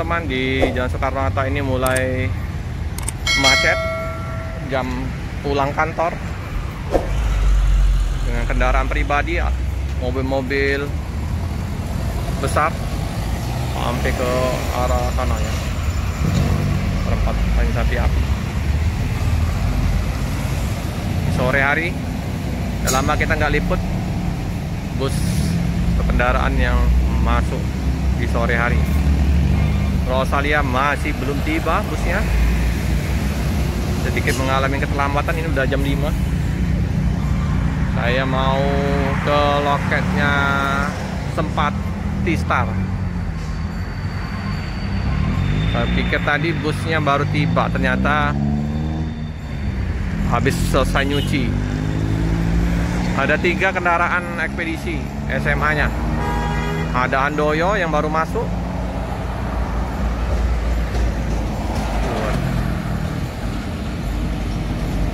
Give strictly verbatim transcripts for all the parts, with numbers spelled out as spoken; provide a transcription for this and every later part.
Teman di Jalan Soekarno-Hatta ini mulai macet jam pulang kantor dengan kendaraan pribadi, mobil-mobil besar sampai ke arah sana ya, tempat sapi api. Sore hari, udah lama kita nggak liput bus kendaraan yang masuk di sore hari. Rosalia masih belum tiba busnya, sedikit mengalami keterlambatan. Ini udah jam lima. Saya mau ke loketnya Sempati Star. Saya pikir tadi busnya baru tiba, ternyata habis selesai nyuci. Ada tiga kendaraan ekspedisi S M A nya. Ada Handoyo yang baru masuk,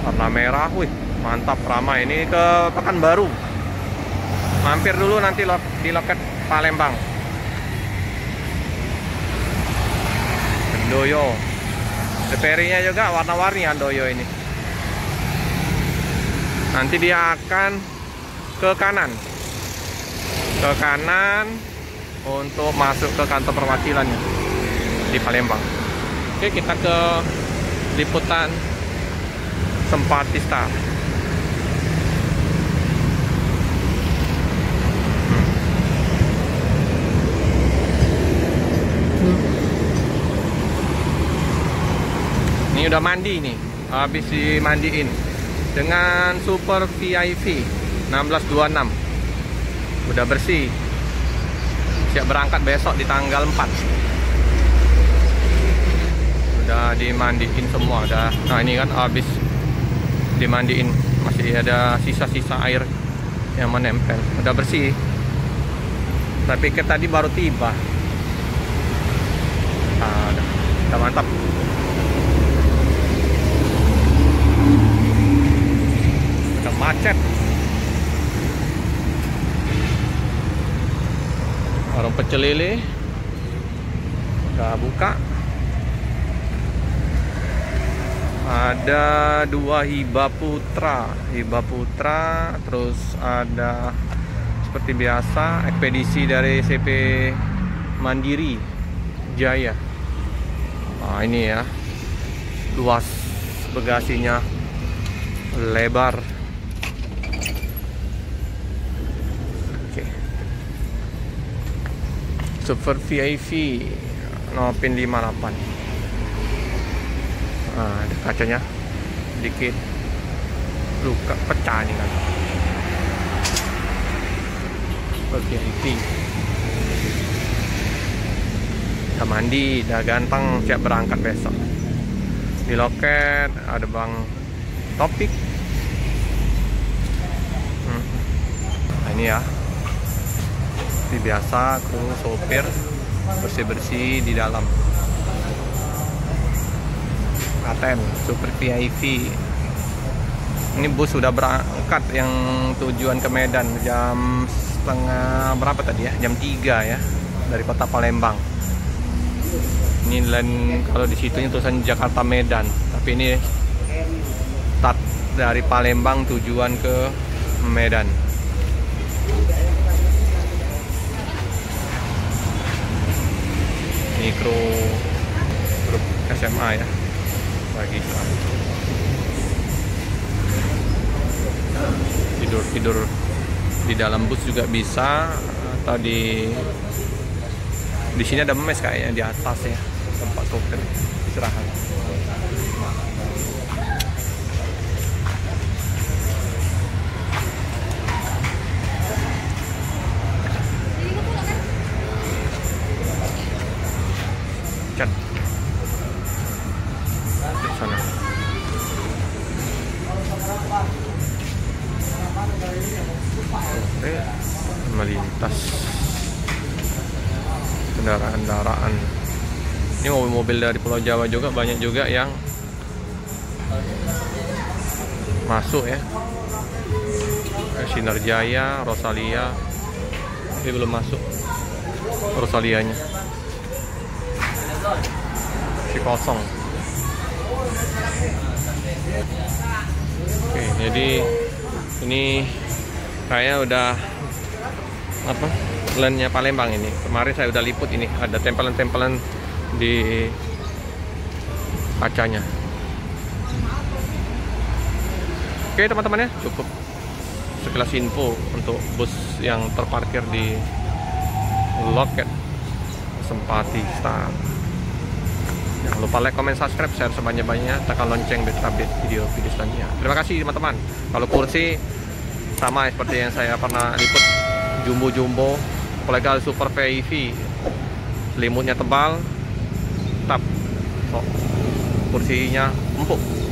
warna merah, wih mantap ramai. Ini ke Pekanbaru, mampir dulu nanti di loket Palembang. Handoyo, D P R-nya juga warna-warni Handoyo ini. Nanti dia akan ke kanan, ke kanan untuk masuk ke kantor perwakilannya di Palembang. Oke, kita ke liputan Sempati Star. Ini udah mandi nih, habis dimandiin dengan Super V I P enam belas dua puluh enam. Udah bersih, siap berangkat besok di tanggal empat. Udah dimandiin semua, udah. Nah ini kan habis dimandiin, masih ada sisa-sisa air yang menempel. Udah bersih, saya pikir tadi baru tiba. Nah, udah, udah mantap. Udah macet. Warung pecel lele udah buka. Ada dua Hiba Putra, Hiba Putra, terus ada seperti biasa ekspedisi dari C P Mandiri Jaya. Nah, ini ya, luas bagasinya, lebar. Oke. Super V I P Nopin lima puluh delapan. Nah, kacanya sedikit luka, pecah nih kan. Bagian ini udah mandi, udah ganteng, siap berangkat besok. Di loket ada Bang Topik. hmm. Nah, ini ya seperti biasa, kru sopir bersih-bersih di dalam. Aten, Super V I P. Ini bus sudah berangkat yang tujuan ke Medan jam setengah berapa tadi ya? Jam tiga ya, dari kota Palembang. Ini line, kalau di situnya tulisan Jakarta Medan, tapi ini start dari Palembang tujuan ke Medan. Mikro grup S M A ya. Lagi tidur-tidur di dalam bus juga bisa, atau di di sini ada mes kayaknya di atas ya, tempat sopir istirahat. Melintas kendaraan-kendaraan ini, mobil-mobil dari Pulau Jawa juga banyak juga yang masuk ya. Sinarjaya, Rosalia, tapi belum masuk Rosalianya. masih kosong. Oke, jadi ini saya udah apa landnya Palembang ini. Kemarin saya udah liput ini, ada tempelan-tempelan di kacanya. Oke teman-teman ya, cukup sekilas info untuk bus yang terparkir di loket Sempati Star. Jangan lupa like, comment, subscribe, share sebanyak-banyaknya, tekan lonceng biar update video-video selanjutnya. Terima kasih teman-teman. Kalau kursi sama seperti yang saya pernah liput, jumbo-jumbo, apalagi super V I P, selimutnya tebal, tap, so, kursinya empuk.